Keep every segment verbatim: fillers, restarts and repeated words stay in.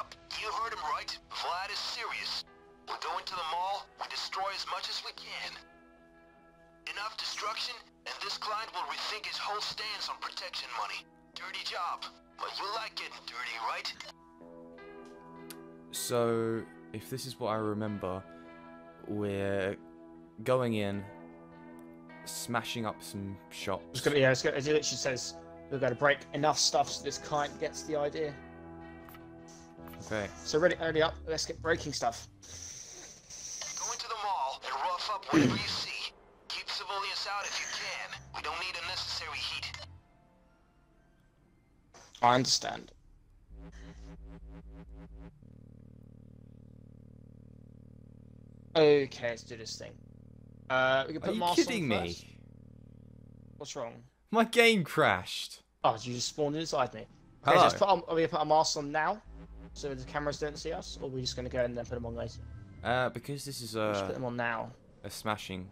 Yep, you heard him right. Vlad is serious. We're going to the mall, we destroy as much as we can. Enough destruction, and this client will rethink his whole stance on protection money. Dirty job. But you like getting dirty, right? So, if this is what I remember, we're going in, smashing up some shops. It's gonna, yeah, it's gonna, it literally says we're going to break enough stuff so this client gets the idea. Okay. So ready, ready up. Let's get breaking stuff. Go into the mall and rough up whatever you see. Keep civilians out if you can. We don't need unnecessary heat. I understand. Okay, let's do this thing. Uh, we can put Are you masks kidding on first. me? What's wrong? My game crashed. Oh, you just spawned inside me. Okay, let's put on, are we gonna put a mask on now, so the cameras don't see us, or are we just gonna go and then put them on later? Uh, because this is a. Just put them on now. A smashing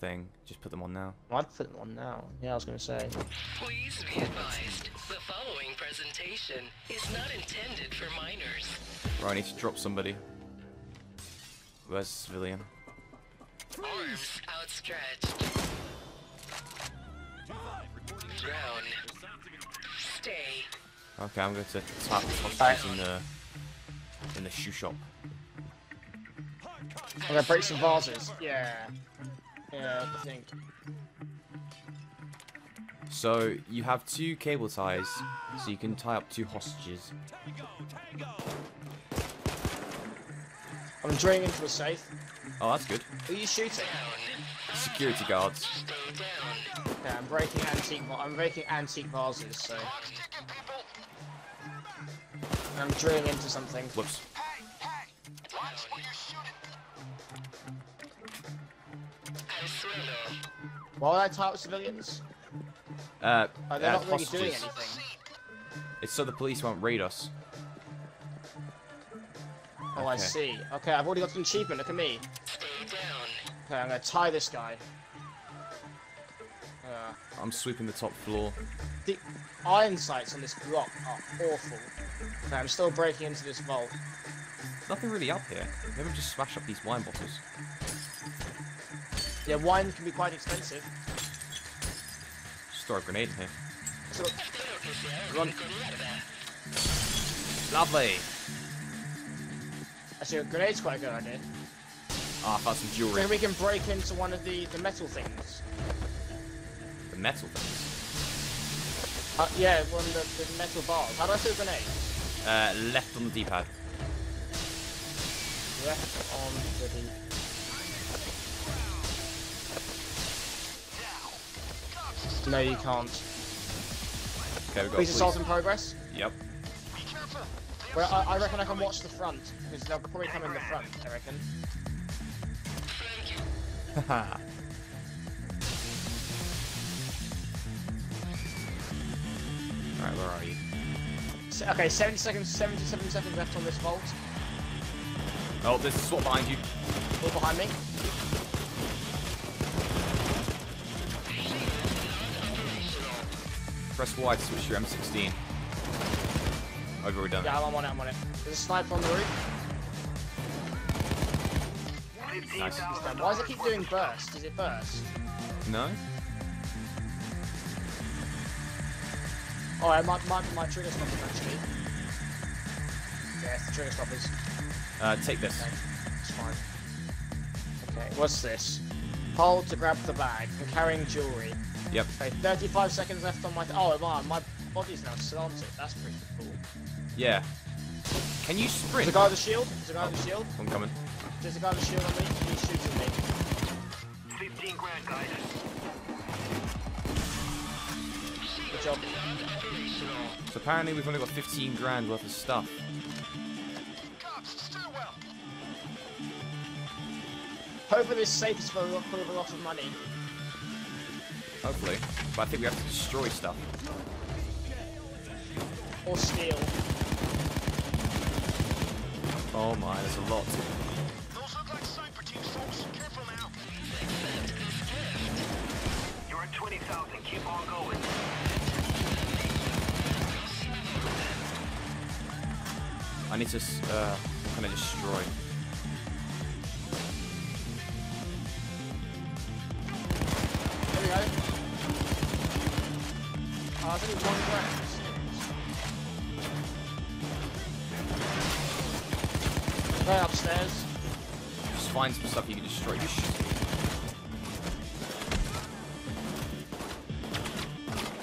thing. Just put them on now. I'd put them on now. Yeah, I was gonna say. Please be advised, the following presentation is not intended for minors. Right, I need to drop somebody. Where's the civilian? Arms outstretched. Drown. Stay. Okay, I'm going to tap hostages in the in the shoe shop. I'm going to break some vases. Yeah. Yeah, I think. So you have two cable ties, so you can tie up two hostages. Tango, tango. I'm drawing into a safe. Oh, that's good. Who are you shooting? Security guards. Yeah, I'm breaking antique. I'm breaking antique vases. So. And I'm drilling into something. Whoops. Hey, hey. Watch what you're shooting. Why would I tie up civilians? Uh, oh, they're uh, not really doing anything. It's so the police won't raid us. Oh, okay. I see. Okay, I've already got an achievement. Look at me. Okay, I'm gonna tie this guy. Uh, I'm sweeping the top floor. The iron sights on this block are awful. Okay, I'm still breaking into this vault. Nothing really up here. Maybe just smash up these wine bottles. Yeah, wine can be quite expensive. Just throw a grenade in here. So, run. Lovely. Actually, a grenade's quite a good idea. Ah, I found some jewelry. Then we can break into one of the, the metal things. The metal things? Uh, yeah, one of the, the metal bars. How do I throw grenades? Uh, left on the D-pad. Left on the D-pad. No, you can't. Okay, we got police assault in progress? Yep. Well, I, I reckon I can watch the front, because they'll probably come in the front, I reckon. Haha. Alright, where are you? So, okay, seventy seconds, seventy-seven seconds left on this vault. Oh, there's a SWAT behind you. All behind me. Press Y to switch your M sixteen. I've already done it. Yeah, I'm on it, I'm on it. There's a sniper on the roof. Nice. Why does it keep doing burst? Does it burst? No. Oh, it might, might be my trigger stoppers, actually. Yeah, it's the trigger stoppers. Uh, take this. Okay. It's fine. Okay, what's this? Hold to grab the bag. I'm carrying jewelry. Yep. Okay, thirty-five seconds left on my... Th oh, my, my body's now slanted. That's pretty cool. Yeah. Can you sprint? There's a guy with a shield. There's a guy with a shield. I'm coming. There's a guy with a shield on me. He's shooting me. fifteen grand, guys. Good job. So apparently we've only got fifteen grand worth of stuff. Cops, well. Hopefully this safe is for a lot, a lot of money. Hopefully. But I think we have to destroy stuff. Or steal. Oh my, there's a lot. Those look like sniper teams, folks. Careful now. You're at twenty thousand. Keep on going. I I need to uh, kind of destroy. There we go. Oh, I think it's one left. They're upstairs. Just find some stuff you can destroy. Just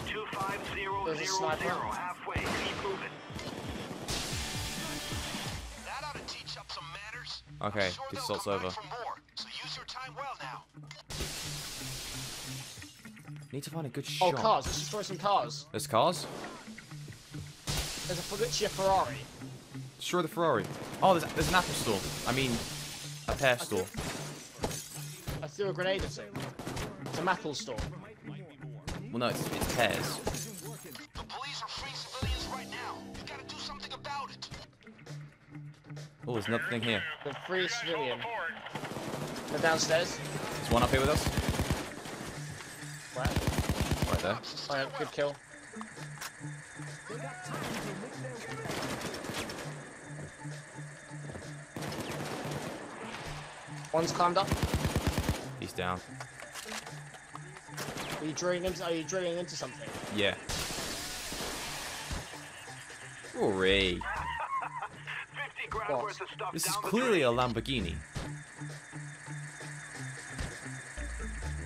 Two five zero There's zero a zero halfway. Keep moving. That ought to teach up some manners. Okay, sure this salt's over. More, so use your time well now. Need to find a good shot. Oh, cars! Let's destroy some cars. There's cars. There's a Fabrizio Ferrari. Destroy the Ferrari. Oh, there's, there's an Apple store. I mean, a pear store. I threw a grenade at him. It's an Apple store. Well, no, it's, it's pears. The police are free civilians right now. You gotta do something about it. Oh, there's nothing here. The free civilian. They're downstairs. There's one up here with us. Where? Right there. All right, good kill. One's climbed up. He's down. Are you drilling into, are you drilling into something? Yeah. Rory. What? This is clearly a Lamborghini.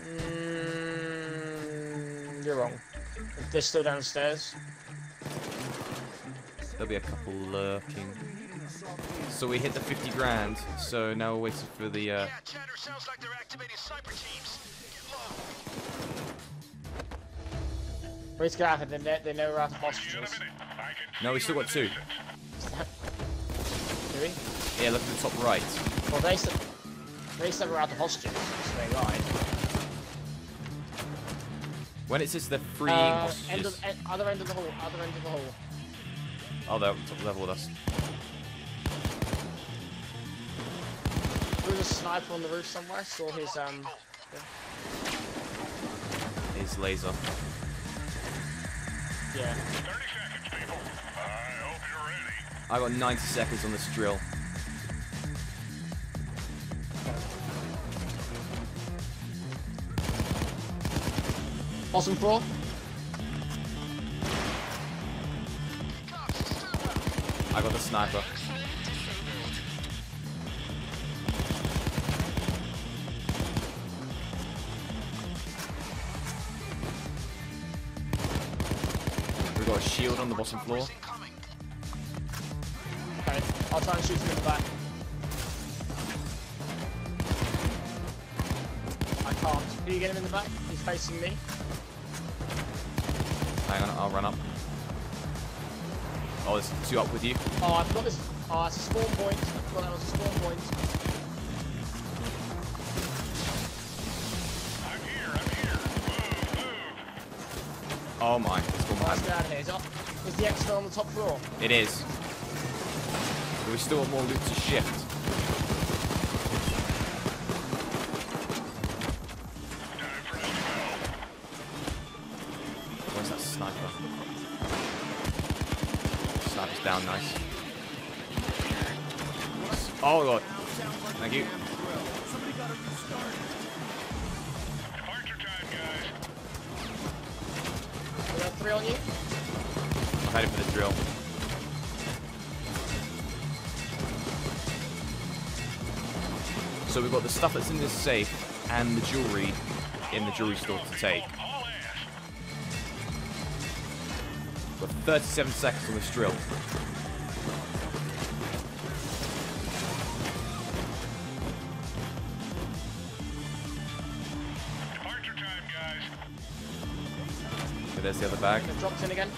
Mm, you're wrong. If they're still downstairs. There'll be a couple lurking. So we hit the fifty grand, so now we're waiting for the uh... yeah, chatter sounds like they're activating cyber teams. Get low. We're just gonna have the net, they know we're out of hostages. No, we still got two. Do we? Yeah, look at the top right. Well, they said, they said we're out of hostages, so they lied. When it says they're freeing uh, hostages... End of, end, other end of the hall, other end of the hall. Oh, they're top level with us. There was a sniper on the roof somewhere. I saw his um, yeah. his laser. Yeah. thirty seconds, people. I hope you're ready. I got ninety seconds on this drill. Awesome floor. I got the sniper. Got a shield on the bottom floor. Okay, I'll try and shoot him in the back. I can't. Can you get him in the back? He's facing me. Hang on, I'll run up. Oh, there's two up with you. Oh, I've got this. Oh, it's a spawn point. I thought that was a spawn point. I'm here, I'm here. Move, move. Oh my. Let's get out of here. Is, that, is the exit on the top floor? It is. We've still got more loot to shift. Where's that sniper? Sniper's down, nice. Oh god. Thank you. On you? I'm headed for the drill. So we've got the stuff that's in this safe and the jewelry in the jewelry store to take. We've got thirty-seven seconds on this drill. There's the other bag. It drops in again.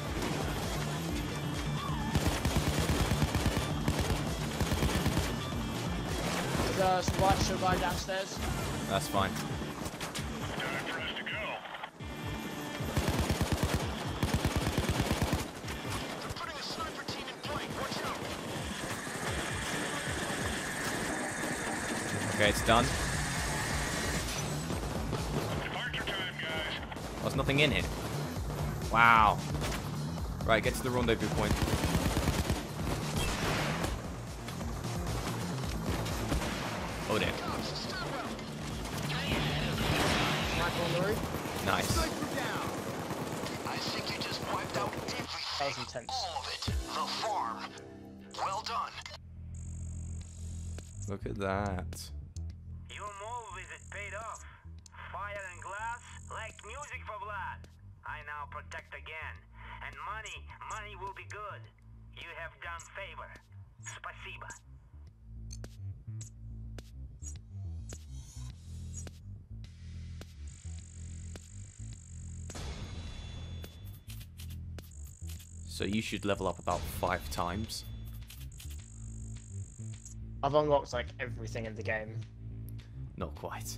There's a squad should buy downstairs. That's fine. Time for us to go. They're putting a sniper team in play. Watch out. Okay, it's done. Departure time, guys. Oh, there's nothing in here. Wow. Right, get to the rendezvous point. Oh damn. Nice. I think you just wiped out everything. All of it. The farm. Well done. Look at that. Your mole visit paid off. Fire and glass, like music for Vlad. I now protect again. And money, money will be good. You have done favor. Спасибо. So you should level up about five times. I've unlocked like everything in the game. Not quite.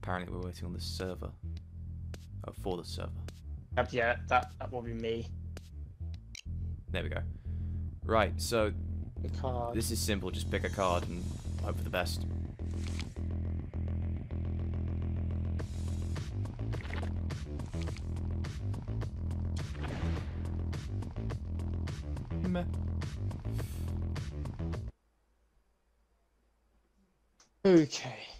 Apparently we're waiting on the server. Oh, for the server. Yeah, that, that will be me. There we go. Right, so the card. This is simple. Just pick a card and hope for the best. Meh. Okay.